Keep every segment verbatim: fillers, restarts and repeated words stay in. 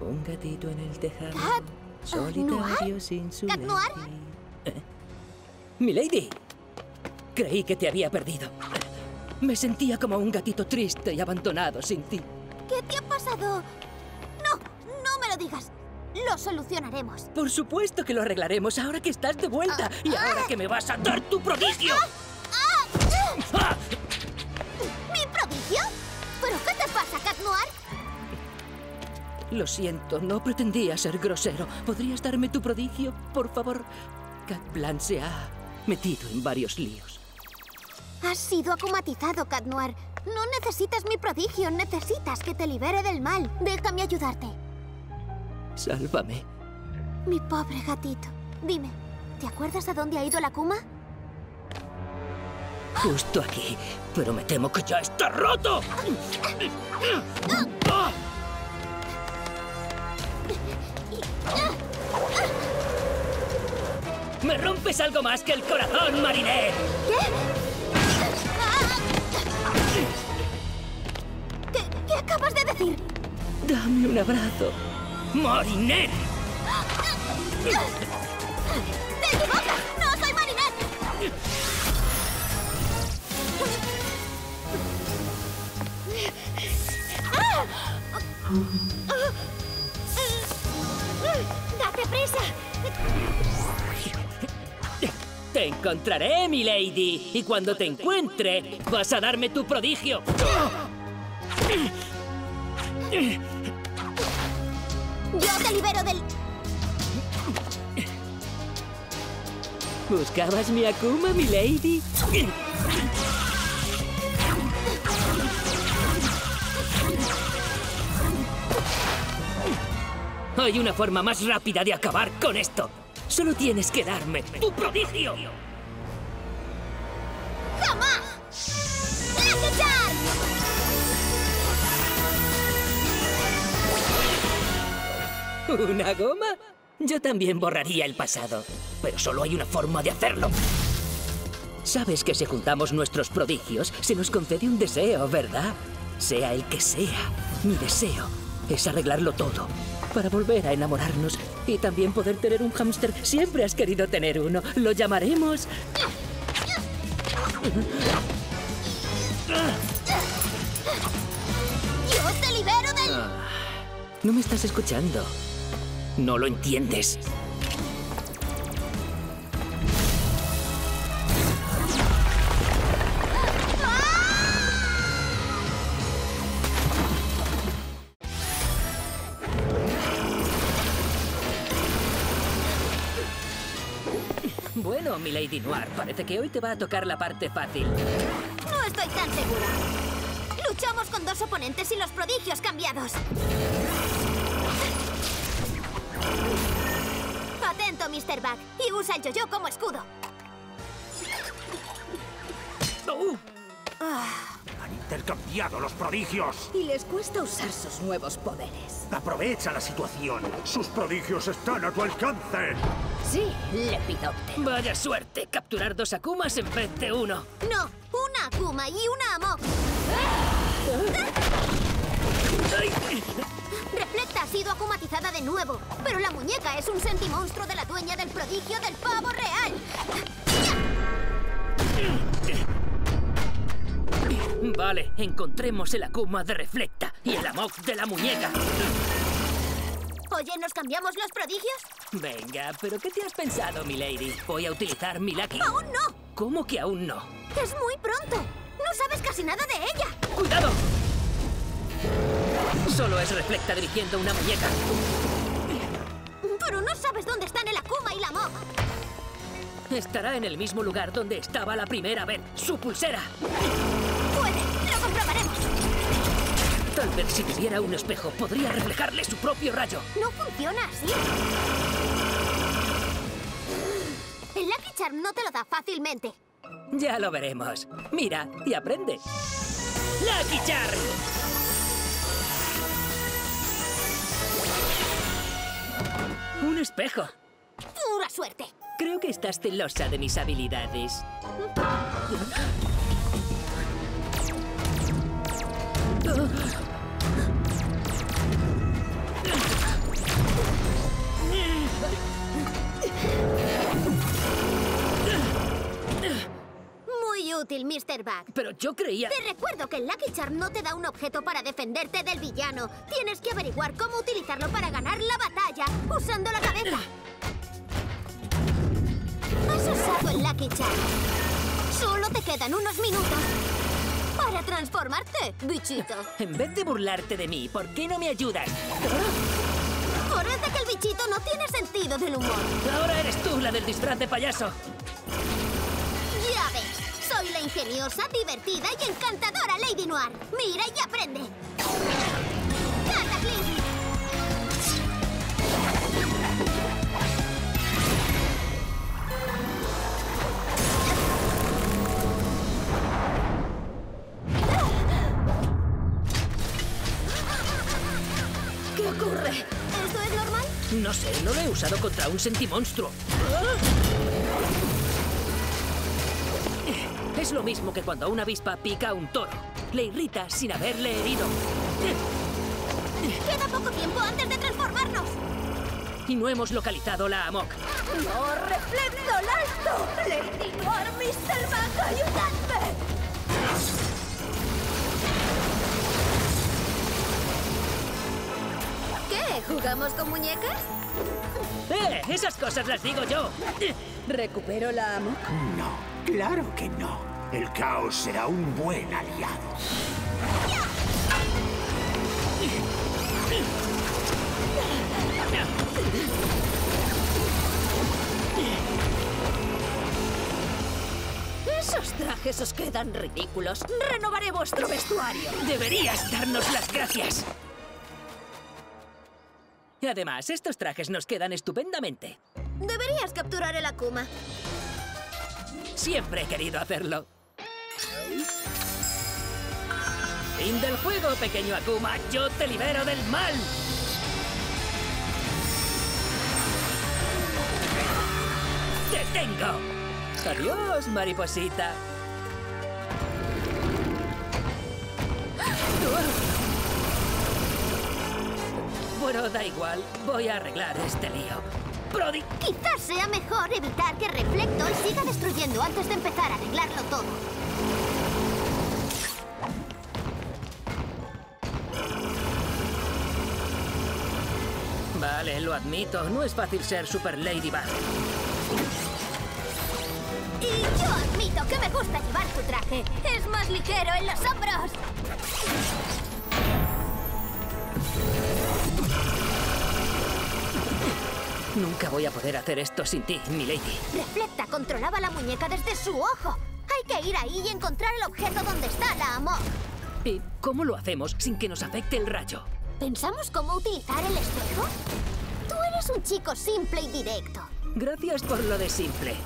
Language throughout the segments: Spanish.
Un gatito en el tejado. Cat solitario Noir? Sin su. ¿Cat Noir? ¿Eh? ¡Milady! Creí que te había perdido. Me sentía como un gatito triste y abandonado sin ti. ¿Qué te ha pasado? No, no me lo digas. Lo solucionaremos. Por supuesto que lo arreglaremos ahora que estás de vuelta. Ah, y ahora ah, que me vas a dar tu prodigio. Ah, ah, ah. ¿Mi prodigio? ¿Pero qué te pasa, Cat Noir? Lo siento, no pretendía ser grosero. ¿Podrías darme tu prodigio, por favor? Cat Blanc se ha metido en varios líos. Has sido akumatizado, Cat Noir. No necesitas mi prodigio, necesitas que te libere del mal. Déjame ayudarte. Sálvame. Mi pobre gatito. Dime, ¿te acuerdas a dónde ha ido la Akuma? Justo aquí, pero me temo que ya está roto. ¡Me rompes algo más que el corazón, Marinette! ¿Qué? ¿Qué? ¿Qué acabas de decir? Dame un abrazo. ¡Marinette! ¡Te equivocas! ¡No soy Marinette! ¡Date prisa! Te encontraré, Milady. Y cuando te encuentre, vas a darme tu prodigio. ¡Yo te libero del...! ¿Buscabas mi Akuma, Milady? Hay una forma más rápida de acabar con esto. Solo tienes que darme tu prodigio. ¡Jamás! ¡Lucky Charm! ¿Una goma? Yo también borraría el pasado, pero solo hay una forma de hacerlo. Sabes que si juntamos nuestros prodigios, se nos concede un deseo, ¿verdad? Sea el que sea, mi deseo es arreglarlo todo para volver a enamorarnos y también poder tener un hámster. Siempre has querido tener uno. Lo llamaremos... ¡Yo te libero del...! No me estás escuchando. No lo entiendes. Bueno, Milady Noir, parece que hoy te va a tocar la parte fácil. No estoy tan segura. Luchamos con dos oponentes y los prodigios cambiados. Atento, mister Bug, y usa el yo-yo como escudo. Oh. Ah. Han intercambiado los prodigios. Y les cuesta usar sus nuevos poderes. Aprovecha la situación. Sus prodigios están a tu alcance. Sí, Lepidóptero. Vaya suerte, capturar dos Akumas en vez de uno. No, una Akuma y una Amok. ¡Ah! Reflecta ha sido akumatizada de nuevo, pero la muñeca es un sentimonstruo de la dueña del prodigio del pavo real. Vale, encontremos el Akuma de Reflecta y el Amok de la muñeca. Oye, ¿nos cambiamos los prodigios? Venga, ¿pero qué te has pensado, Milady? Voy a utilizar mi Lucky. ¡Aún no! ¿Cómo que aún no? Es muy pronto. No sabes casi nada de ella. ¡Cuidado! Solo es Reflecta dirigiendo una muñeca. Pero no sabes dónde están el Akuma y la Amok. Estará en el mismo lugar donde estaba la primera vez. ¡Su pulsera! ¡Puede! ¡Lo comprobaremos! Tal vez si tuviera un espejo podría reflejarle su propio rayo. No funciona así. El Lucky Charm no te lo da fácilmente. Ya lo veremos. Mira y aprende. ¡Lucky Charm! ¡Un espejo! ¡Pura suerte! Creo que estás celosa de mis habilidades. inútil, mister Bug. Pero yo creía... Te recuerdo que el Lucky Charm no te da un objeto para defenderte del villano. Tienes que averiguar cómo utilizarlo para ganar la batalla, usando la cabeza. Has usado el Lucky Charm. Solo te quedan unos minutos para transformarte, bichito. En vez de burlarte de mí, ¿por qué no me ayudas? Parece que el bichito no tiene sentido del humor. Ahora eres tú la del disfraz de payaso. Ya ves, soy la ingeniosa, divertida y encantadora Lady Noir. Mira y aprende. ¡Cataclysm! ¿Esto es normal? No sé, no lo he usado contra un sentimonstruo. ¿Ah? Es lo mismo que cuando una avispa pica a un toro. Le irrita sin haberle herido. Queda poco tiempo antes de transformarnos. Y no hemos localizado la Amok. ¡No, Reflecto, alto! ¡Lady Noir, mister Bug, ayudadme! ¿Qué? ¿Jugamos con muñecas? ¡Eh! ¡Esas cosas las digo yo! ¿Recupero la Amok? No, claro que no. El caos será un buen aliado. ¡Ya! Esos trajes os quedan ridículos. Renovaré vuestro vestuario. Deberías darnos las gracias. Y además, estos trajes nos quedan estupendamente. Deberías capturar el Akuma. Siempre he querido hacerlo. Fin del juego, pequeño Akuma. Yo te libero del mal. ¡Te tengo! Adiós, mariposita. Pero da igual, voy a arreglar este lío. Brody. Quizás sea mejor evitar que Reflecto siga destruyendo antes de empezar a arreglarlo todo. Vale, lo admito, no es fácil ser Super Ladybug. Y yo admito que me gusta llevar tu traje. Es más ligero en los hombros. Nunca voy a poder hacer esto sin ti, Milady. Reflecta controlaba la muñeca desde su ojo. Hay que ir ahí y encontrar el objeto donde está la Amok. ¿Y cómo lo hacemos sin que nos afecte el rayo? ¿Pensamos cómo utilizar el espejo? Tú eres un chico simple y directo. Gracias por lo de simple.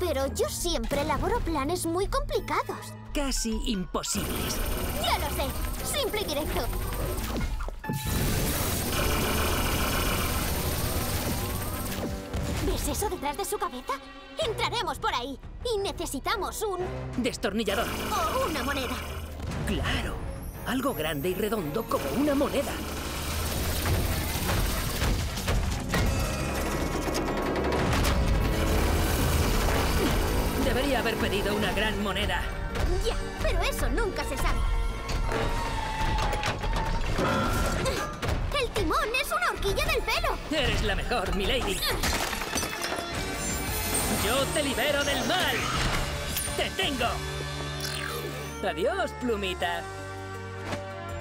Pero yo siempre elaboro planes muy complicados. Casi imposibles. Ya lo sé. Simple y directo. ¿Ves eso detrás de su cabeza? Entraremos por ahí y necesitamos un... destornillador. O una moneda. Claro, algo grande y redondo como una moneda. Debería haber pedido una gran moneda. Ya, pero eso nunca se sabe. ¡El timón es una horquilla del pelo! Eres la mejor, Milady. ¡Yo te libero del mal! ¡Te tengo! ¡Adiós, plumita!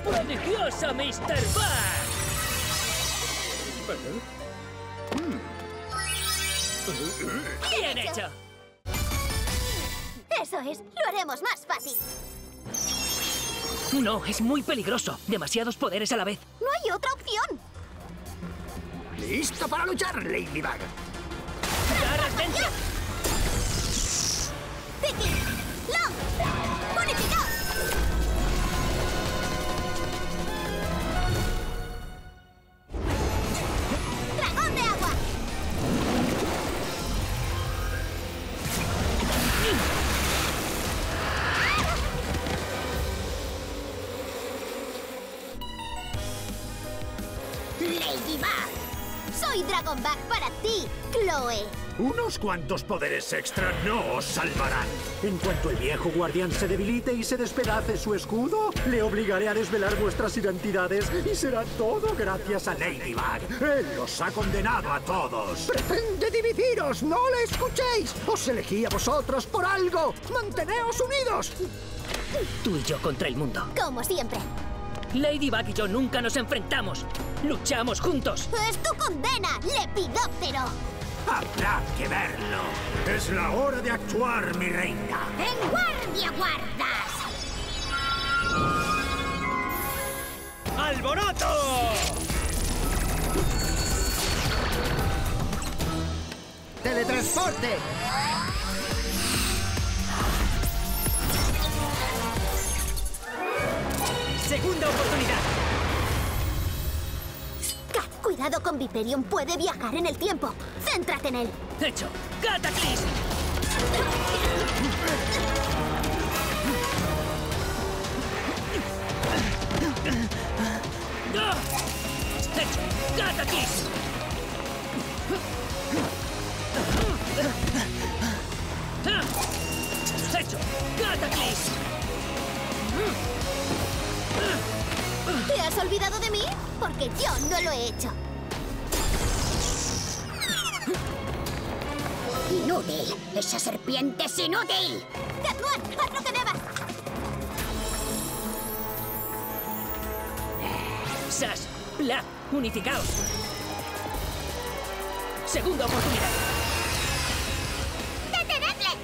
¡Prodigioso, mister Bug! ¡Bien hecho! Eso es, lo haremos más fácil. No, es muy peligroso. Demasiados poderes a la vez. No hay otra opción. ¡Listo para luchar, Ladybug! ¡Garras dentro! ¡Tikki! ¡Long! ¡Bonificado! ¡Dragón de agua! ¡Ladybug! ¡Soy Dragon Bug para ti, Chloe! Unos cuantos poderes extra no os salvarán. En cuanto el viejo guardián se debilite y se despedace su escudo, le obligaré a desvelar vuestras identidades y será todo gracias a Ladybug. Él los ha condenado a todos. Pretende dividiros, no le escuchéis. Os elegí a vosotros por algo. Manteneos unidos. Tú y yo contra el mundo. Como siempre. Ladybug y yo nunca nos enfrentamos. Luchamos juntos. Es tu condena, Lepidóptero. Habrá que verlo. Es la hora de actuar, mi reina. ¡En guardia guardas! ¡Alboroto! ¡Teletransporte! ¡Segunda oportunidad! Cuidado con Viperion, puede viajar en el tiempo. ¡Céntrate en él! ¡Hecho! ¡Cataclysm! ¡Hecho! ¡Cataclysm! ¡Hecho! ¡Cataclysm! ¿Te has olvidado de mí? Porque yo no lo he hecho. ¡Inútil! ¡Esa serpiente es inútil! ¡Cat Noir! ¡Haz lo que debas! ¡Sass! ¡Plagg! ¡Unificaos! ¡Segunda oportunidad! ¡Detenedle!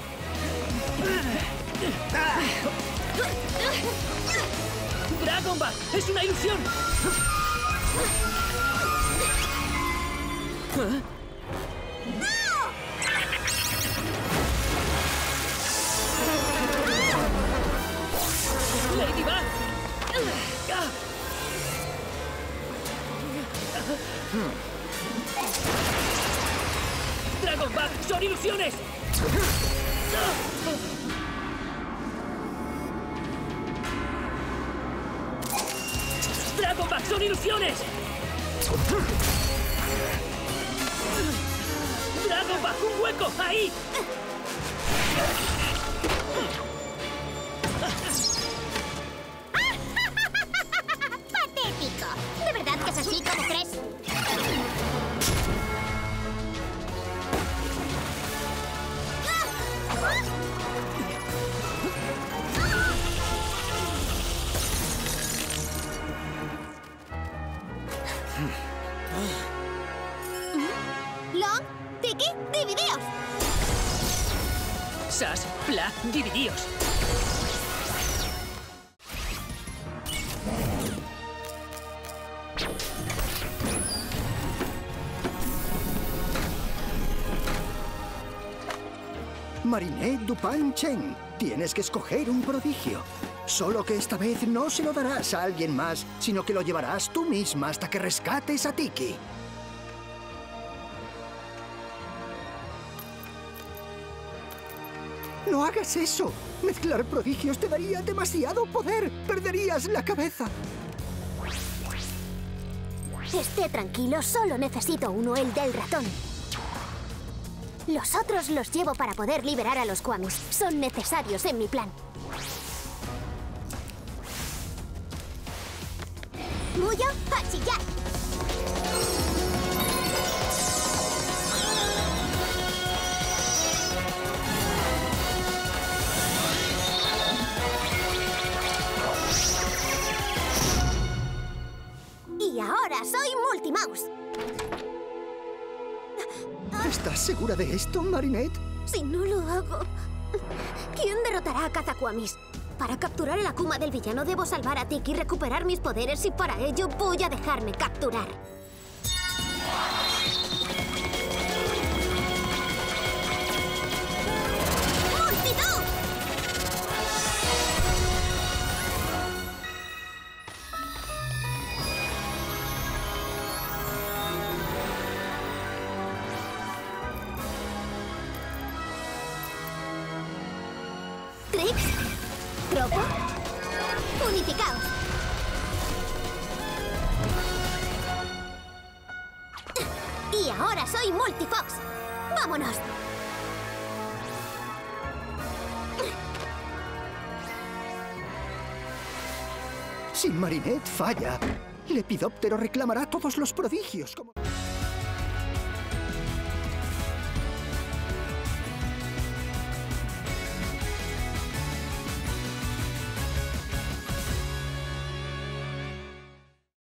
¡Dragon Ball! ¡Es una ilusión! ¿Ah? ¡Ladybug! ¡Dragon Ball! ¡Son ilusiones! ¡Dragon Ball! ¡Son ilusiones! ¡Dragon Ball! ¡Un hueco! ¡Ahí! ¿Así como crees? Long, Tikki, dividíos. Sass, Plagg, dividíos. Marinette Dupain-Cheng, tienes que escoger un prodigio. Solo que esta vez no se lo darás a alguien más, sino que lo llevarás tú misma hasta que rescates a Tikki. ¡No hagas eso! Mezclar prodigios te daría demasiado poder. Perderías la cabeza. Esté tranquilo, solo necesito uno, el del ratón. Los otros los llevo para poder liberar a los Kwamis. Son necesarios en mi plan. ¡Muyo, a chillar! Y ahora soy Multifox. ¿Estás segura de esto, Marinette? Si no lo hago... ¿Quién derrotará a Cataclysm? Para capturar el Akuma del villano debo salvar a Tikki y recuperar mis poderes, y para ello voy a dejarme capturar. Tropo, unificados. Y ahora soy Multifox. ¡Vámonos! Si Marinette falla, Lepidóptero reclamará todos los prodigios como...